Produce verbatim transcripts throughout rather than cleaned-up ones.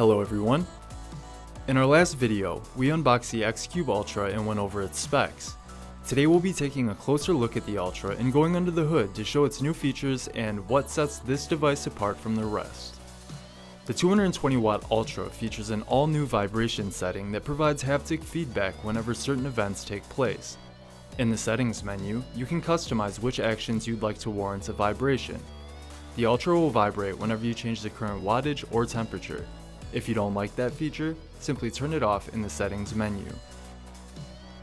Hello everyone! In our last video, we unboxed the X-Cube Ultra and went over its specs. Today we'll be taking a closer look at the Ultra and going under the hood to show its new features and what sets this device apart from the rest. The two hundred twenty watt Ultra features an all-new vibration setting that provides haptic feedback whenever certain events take place. In the settings menu, you can customize which actions you'd like to warrant a vibration. The Ultra will vibrate whenever you change the current wattage or temperature. If you don't like that feature, simply turn it off in the settings menu.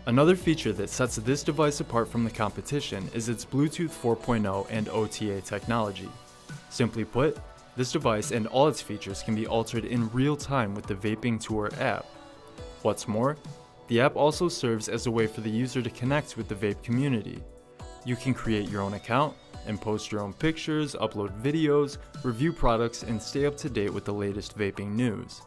Another feature that sets this device apart from the competition is its Bluetooth four point oh and O T A technology. Simply put, this device and all its features can be altered in real time with the Vaping Tour app. What's more, the app also serves as a way for the user to connect with the vape community. You can create your own account and post your own pictures, upload videos, review products, and stay up to date with the latest vaping news.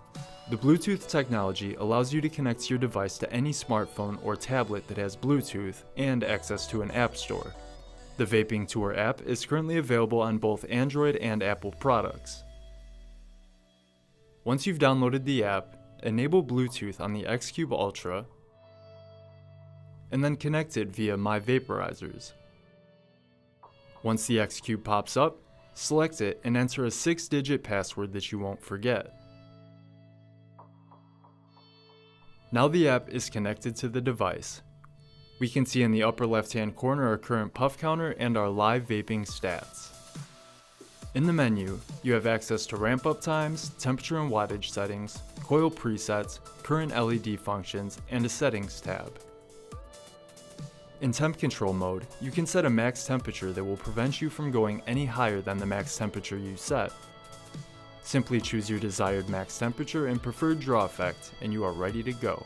The Bluetooth technology allows you to connect your device to any smartphone or tablet that has Bluetooth and access to an app store. The Vaping Tour app is currently available on both Android and Apple products. Once you've downloaded the app, enable Bluetooth on the X-Cube Ultra and then connect it via My Vaporizers. Once the X-Cube pops up, select it and enter a six digit password that you won't forget. Now the app is connected to the device. We can see in the upper left-hand corner our current puff counter and our live vaping stats. In the menu, you have access to ramp up times, temperature and wattage settings, coil presets, current L E D functions, and a settings tab. In temp control mode, you can set a max temperature that will prevent you from going any higher than the max temperature you set. Simply choose your desired max temperature and preferred draw effect, and you are ready to go.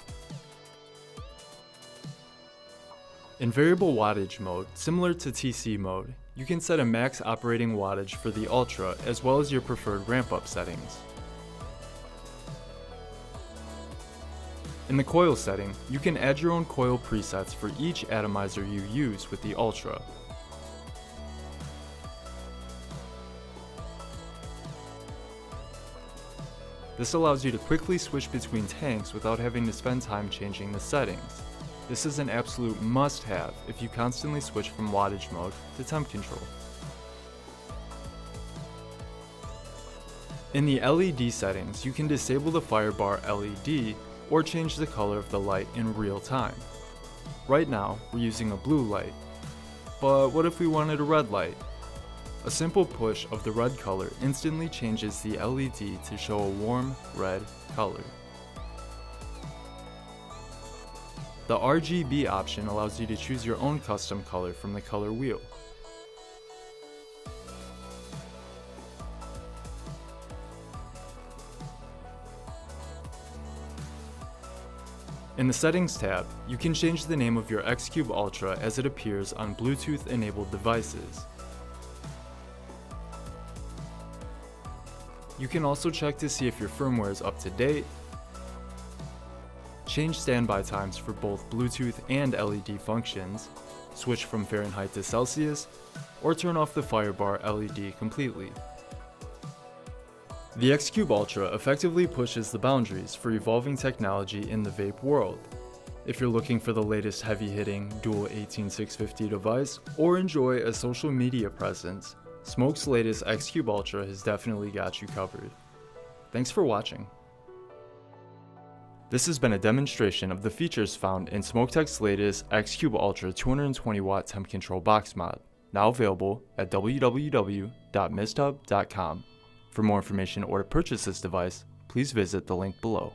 In variable wattage mode, similar to T C mode, you can set a max operating wattage for the Ultra as well as your preferred ramp up settings. In the coil setting, you can add your own coil presets for each atomizer you use with the Ultra. This allows you to quickly switch between tanks without having to spend time changing the settings. This is an absolute must-have if you constantly switch from wattage mode to temp control. In the L E D settings, you can disable the firebar L E D or change the color of the light in real time. Right now, we're using a blue light, but what if we wanted a red light? A simple push of the red color instantly changes the L E D to show a warm red color. The R G B option allows you to choose your own custom color from the color wheel. In the settings tab, you can change the name of your X-Cube Ultra as it appears on Bluetooth-enabled devices. You can also check to see if your firmware is up to date, change standby times for both Bluetooth and L E D functions, switch from Fahrenheit to Celsius, or turn off the firebar L E D completely. The X-Cube Ultra effectively pushes the boundaries for evolving technology in the vape world. If you're looking for the latest heavy-hitting dual eighteen six fifty device or enjoy a social media presence, SMOKTech's latest X-Cube Ultra has definitely got you covered. Thanks for watching. This has been a demonstration of the features found in SMOKTech's latest X-Cube Ultra two hundred twenty watt temp control box mod, now available at w w w dot mistub dot com. For more information or to purchase this device, please visit the link below.